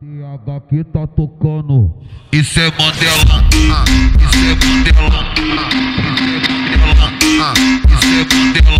Tiago aqui tá tocando. Isso é Mandela, isso é Mandela, isso é Mandela, isso é Mandela.